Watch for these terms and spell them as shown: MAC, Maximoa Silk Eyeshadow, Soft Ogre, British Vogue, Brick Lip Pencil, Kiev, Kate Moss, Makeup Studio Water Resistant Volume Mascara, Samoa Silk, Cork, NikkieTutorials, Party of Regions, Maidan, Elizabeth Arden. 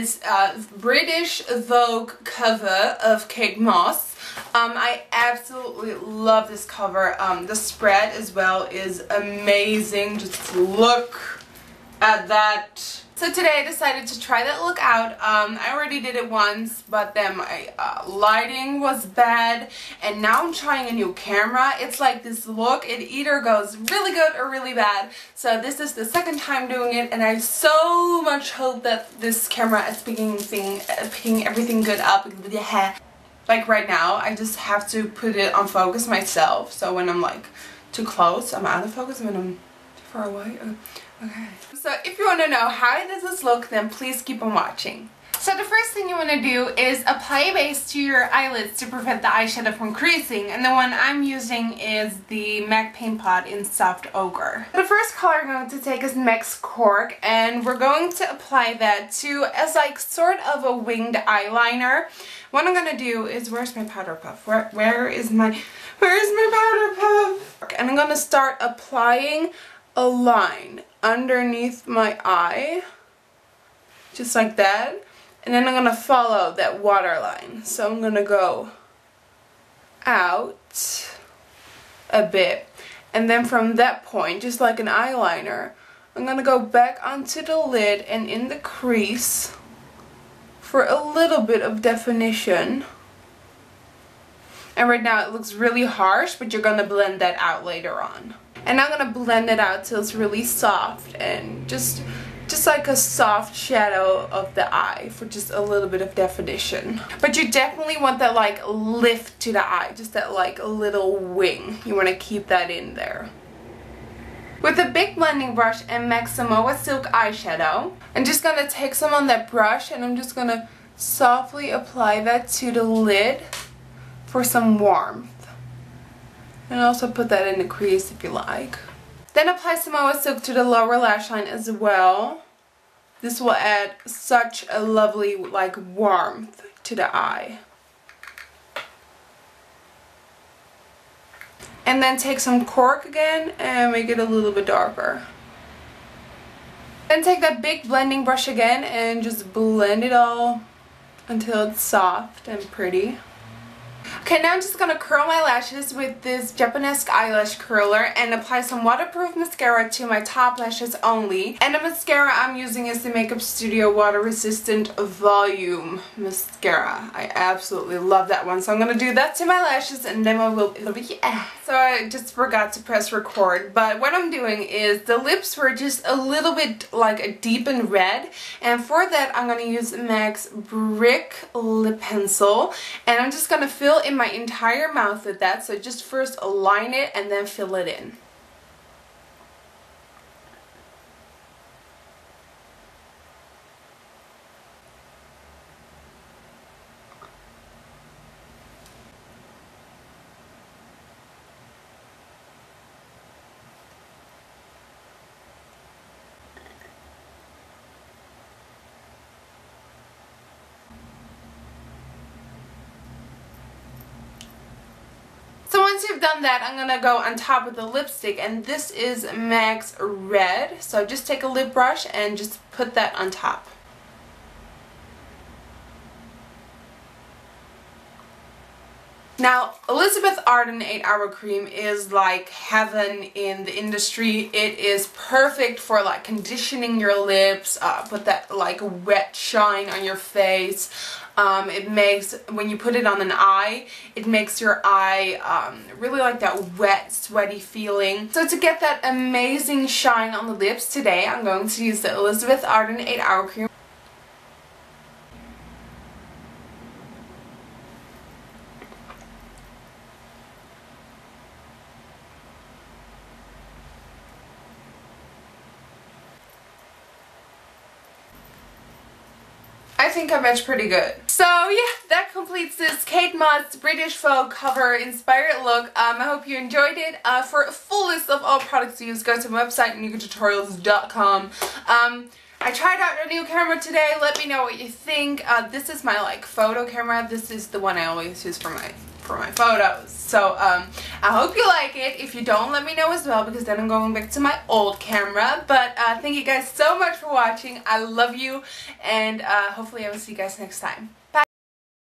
this British Vogue cover of Kate Moss. I absolutely love this cover. The spread as well is amazing. Just look at that. So today I decided to try that look out. I already did it once, but then my lighting was bad, and now I'm trying a new camera. It's like this look, it either goes really good or really bad. So this is the second time doing it, and I so much hope that this camera is picking everything good up. Like right now, I just have to put it on focus myself. So when I'm like too close, I'm out of focus. When I'm too far away, okay. So if you want to know how does this look, then please keep on watching. So the first thing you want to do is apply a base to your eyelids to prevent the eyeshadow from creasing. And the one I'm using is the MAC Paint Pot in Soft Ogre. The first color I'm going to take is MAC's Cork, and we're going to apply that to as like sort of a winged eyeliner. What I'm going to do is, where's my powder puff? Where is my powder puff? And I'm going to start applying a line underneath my eye, just like that. And then I'm going to follow that waterline. So I'm going to go out a bit. And then from that point, just like an eyeliner, I'm going to go back onto the lid and in the crease for a little bit of definition. And right now it looks really harsh, but you're going to blend that out later on. And I'm going to blend it out till it's really soft and just like a soft shadow of the eye for just a little bit of definition. But you definitely want that like lift to the eye, just that like little wing. You want to keep that in there. With a big blending brush and Maximoa Silk Eyeshadow, I'm just going to take some on that brush and I'm just going to softly apply that to the lid for some warmth. And also put that in the crease if you like. Then apply Samoa Silk to the lower lash line as well. This will add such a lovely like warmth to the eye. And then take some Cork again and make it a little bit darker. Then take that big blending brush again and just blend it all until it's soft and pretty. Okay, now I'm just going to curl my lashes with this Japanese eyelash curler and apply some waterproof mascara to my top lashes only. And the mascara I'm using is the Makeup Studio Water Resistant Volume Mascara. I absolutely love that one. So I'm going to do that to my lashes and then I will... So I just forgot to press record, but what I'm doing is the lips were just a little bit like a deepened red. And for that I'm going to use MAC's Brick Lip Pencil. And I'm just going to fill in my entire mouth with that, so just first align it and then fill it in. Once you've done that, I'm going to go on top with the lipstick, and this is MAC's Red. So just take a lip brush and just put that on top. Now, Elizabeth Arden 8-Hour Cream is like heaven in the industry. It is perfect for like conditioning your lips, put that like wet shine on your face. It makes, when you put it on an eye, it makes your eye really like that wet, sweaty feeling. So to get that amazing shine on the lips today, I'm going to use the Elizabeth Arden 8-Hour Cream. I think I match pretty good. So yeah, that completes this Kate Moss British Vogue cover inspired look. I hope you enjoyed it. For a full list of all products used, go to my website, NikkieTutorials.com. I tried out a new camera today. Let me know what you think. This is my like photo camera. This is the one I always use for my photos. So I hope you like it. If you don't, let me know as well, because then I'm going back to my old camera. But thank you guys so much for watching. I love you, and hopefully I will see you guys next time. Bye!